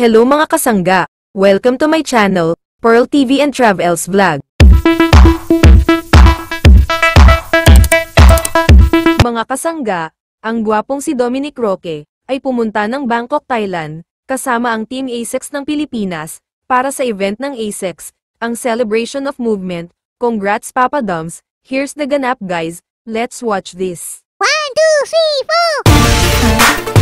Hello mga kasangga! Welcome to my channel, Pearl TV and Travels Vlog. Mga kasangga, ang gwapong si Dominic Roque ay pumunta ng Bangkok, Thailand kasama ang Team ASICS ng Pilipinas para sa event ng ASICS, ang Celebration of Movement. Congrats Papa Doms, here's the ganap guys, let's watch this. 1, 2, 3, 4!